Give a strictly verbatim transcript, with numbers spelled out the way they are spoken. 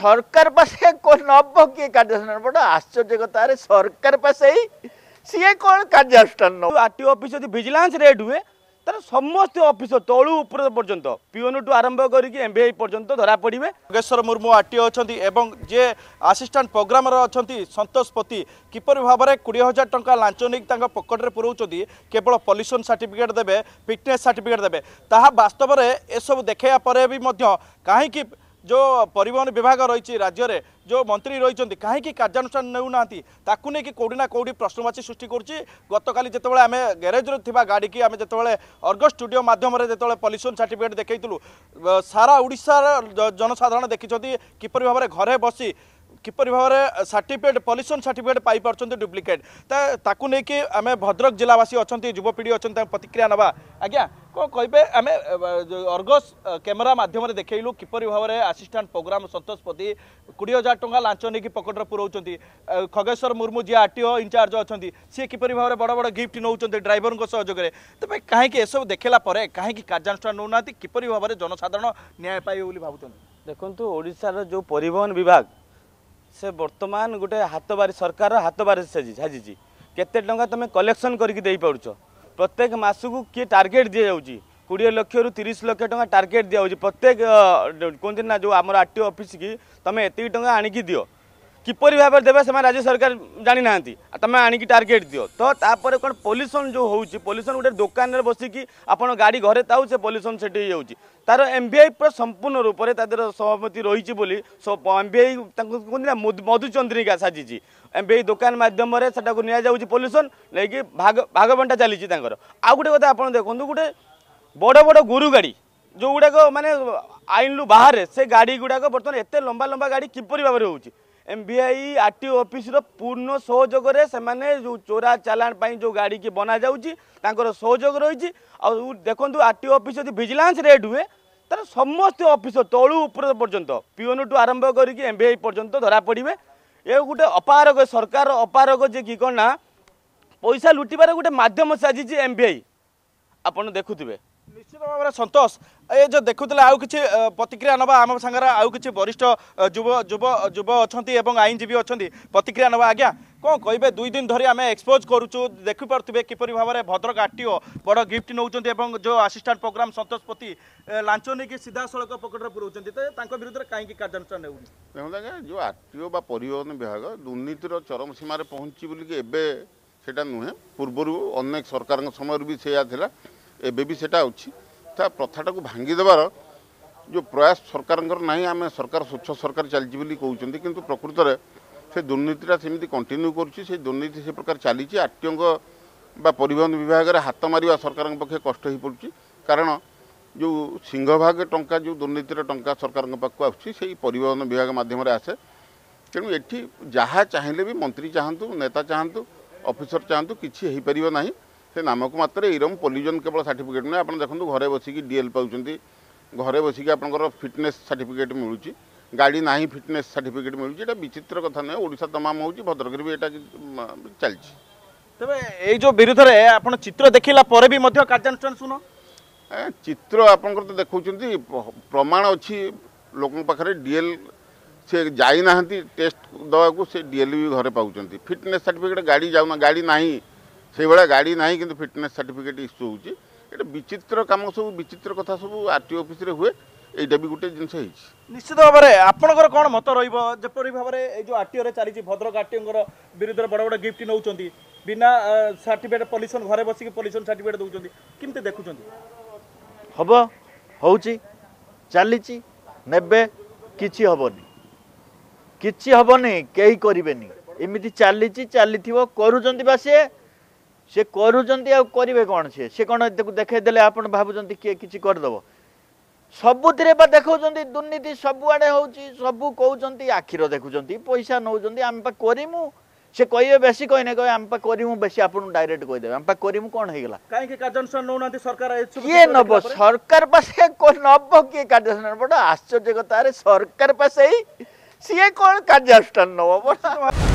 सरकार पास नब किए कार्यानुष्ठान बड़ा आश्चर्य कथा सरकार पास सी कौन कार्यानुष्ठान न आरटीओ ऑफिस विजिलेंस रेड हुए तर समस्त ऑफिसर तलू उपर पर्यंत पीओन टू आरंभ करके एमवीआई पर्यंत धरा पड़े। खगेश्वर मुर्मू आरटीओ अछंती एवं जे असिस्टेंट प्रोग्रामर अछंती संतोष पति किपर भाव में बीस हजार टंका लांच नहीं तांका पॉकेट रे पुरौछंती केवल पॉल्यूशन सर्टिफिकेट देबे फिटनेस सर्टिफिकेट देबे ताहा वास्तव में ए सब देखैया परे भी मध्य काहे कि जो परिवहन विभाग रही राज्य में जो मंत्री रही कहीं कार्यानुष्ठान नौना नहीं कि कौटी ना कौटी प्रश्नवाची सृष्टि करतल जो आम गैरेज गाड़ी की आम जिते अर्गस स्टूडियो मध्यम जो पॉल्यूशन सर्टिफिकेट देखूँ सारा ओडिशा जनसाधारण देखते किपर भाव में घरे बसी किपर भाव में सर्टिफिकेट पॉल्यूशन सर्टिफिकेट पाई पार्छन्ते डुप्लिकेट ताकू नहीं कि आम भद्रक जिलावासी अच्छी युवपीढ़ी अच्छा प्रतिक्रिया नवा आज्ञा कौन कहे आम अर्गस कैमेरा मध्यम देखलु किपर भाव में असिस्टेंट प्रोग्राम संतोष पति बीस हजार टंका लांच नहीं पकेट पुरौछन्ती खगेश्वर मुर्मू जी आरटीओ इंचार्ज अच्छा सी किपर भाव में बड़ बड़ गिफ्ट नौ ड्राइवर सहयोग में तेज कहीं सब देखेला कहीं कार्यानुष्ठान नौना किपर भाव में जनसाधारण न्याय पाइबे बोली भावुछन। देखंतु ओडिशार जो परिवहन विभाग से बर्तमान गोटे हाथ बारी सरकार हाथ बारी साजिश केते टंका तुम कलेक्शन करके प्रत्येक मासक किए टार्गेट दि जाऊँगी कोड़े लक्ष रु तीस लक्ष टका टार्गेट दि जाऊँगी प्रत्येक कहते ना जो आम आरटीओ ऑफिस की तुम एति टका आनिक दियो किपर भाव में देवे से राज्य सरकार जानी ना तुम आनिक टार्गेट दियो तो तापर कौन पॉल्यूशन जो होची पॉल्यूशन गोटे दुकान में बसिकी आप गाड़ी घरे ताऊ से पॉल्यूशन से तार एमवीआई पूरा संपूर्ण रूप से तरह सहमति रही एमवीआई कहते मधुचंद्रिका साजिश एमवीआई दुकान मध्यम से पॉल्यूशन लेकिन भाग भागबंटा चली आउ गोटे कथा आप देखते गोटे बड़ बड़ गोरु गाड़ी जो गुड़ाक मानने आईन रु बाहर से गाड़ी गुड़ाक बर्तमान एत लंबा लंबा गाड़ी किपर भाव में हो एमवीआई आरटीओ ऑफिस पूर्ण सहयोग से जो चोरा चालान पर जो गाड़ी की बना जाऊँगी सहयोग रही देखो आरटीओ ऑफिस विजिलेंस रेड हुए तर समस्त ऑफिसर तलू उपर पर्यंत पीओन टू आरंभ करके एमवीआई पर्यंत धरा पड़े। ये गोटे अपारग सरकार अपारग जे कि कौन ना पैसा लुटिबार गोटे मध्यम साजिश एमवीआई आपड़ देखुवे निश्चित भाव में। संतोष ये जो देखुला आउ किसी प्रतिक्रिया नवा आम सागर आउ किसी वरिष्ठ युव युव युव अच्छा आईनजीवी अच्छा प्रतिक्रिया नवा आज्ञा कौन कहे दुई दिन धरी आम एक्सपोज करुचु देखिपे किपर भाव में भद्रक आरटीओ बड़ गिफ्ट नौ जो असिस्टेंट प्रोग्राम संतोष पति लांच नहीं सीधा सड़क पकेट पुरौछन्ति विरुद्ध कहीं कार्यानुष्ठान देखा जो आरटीओ परिवहन विभाग दुर्नीतिर चरम सीमार पहुंची बोलिका नुहे पूर्वर अनेक सरकार समय भी सैया एबे भी सेटा अच्छी प्रथाटा को भांगी देवार जो प्रयास सरकार नहीं आम सरकार स्वच्छ सरकार चलती बोली कहते कि प्रकृत में से दुर्नीतिटा सेमती कंटिन्यू कर दुर्नीति से प्रकार चली आरटीओ परिवहन विभाग में हाथ मारे सरकार पक्षे कष्ट हो पड़ी कारण जो सिंहभाग टंका जो दुर्नीतिर टंका सरकार पाक आई परिवहन विभाग मध्यम आसे तेणु ये जहाँ चाहिए भी मंत्री चाहतु नेता चाहतु ऑफिसर चाहतु किसी हो ना से नामक मात्र इरम पॉल्यूशन केवल सर्टिफिकेट नुहे आप देखो घरे बसिक डीएल पाँच घरे बसिक आपंकर फिटनेस सर्टिफिकेट मिलूँ गाड़ी ना फिटनेस सर्टिफिकेट मिलूँ विचित्र कथा नुहे ओडिशा तमाम हो भद्रक भी यहाँ चल तेज ये जो विरोध में आप चित्र देखला भी कार्यानुष्ठान सुन चित्र आपंकर तो देखा प्रमाण अच्छी लोकों पाखे डीएल से जाना टेस्ट दवा को सी डीएल भी घरे पाँच फिटनेस सर्टिफिकेट गाड़ी जाऊना गाड़ी ना से भाया गाड़ी ना कि फिटनेस सर्टिफिकेट इश्यू होगी विचित्र काम सब विचित्र कथा सब आरटीओ ऑफिस हुए यहाँ भी गोटे जिनस निश्चित भाव में आपंकर कौन मत रहीपरि भाव में जो आरटीओ चली भद्रक आरटीओ विरुद्ध बड़ बड़ गिफ्ट नौ बिना सर्टिफिकेट पॉल्यूशन घरे बसिक पॉल्यूशन सर्टिफिकेट दौरान किमती देखुं हम हो चली ने किसी हेनी किसी हेनी कई करेनि एमती चली चली कर सी से करुँच आ करेंगे कौन सी से कौन देखदेले आप भावुंट किए कि करदेव सबुत देखा दुर्नीति सबुआड़े हो सबू कौन आखिर देखुं पैसा नौ आम पा करूँ से कहे बेस कहने कह आम पा करूँ बेस आप डायरेक्ट कहीदेव आम पा करूँ कौन होगा कहीं कार्यानुष्ठान नौना सरकार किए नब सरकार पास नब किए कार्यानुष्ठान बड़ा आश्चर्य कथा सरकार पास सी कौन कार्यानुष्ठान नब।